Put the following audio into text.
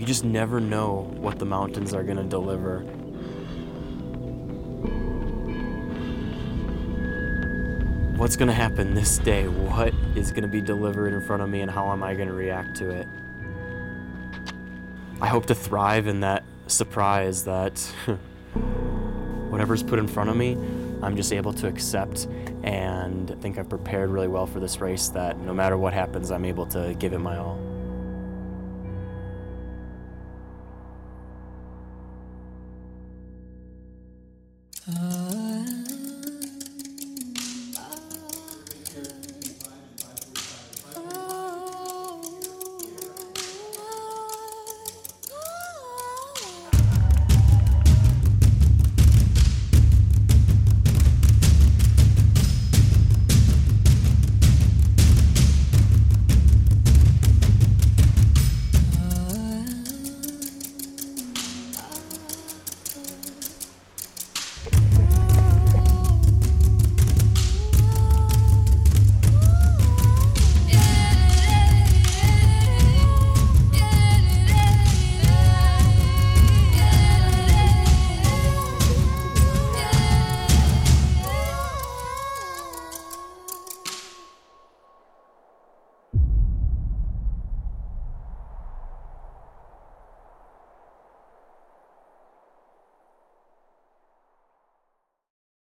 You just never know what the mountains are going to deliver. What's going to happen this day? What is going to be delivered in front of me, and how am I going to react to it? I hope to thrive in that surprise, that whatever's put in front of me, I'm just able to accept, and I think I've prepared really well for this race, that no matter what happens, I'm able to give it my all.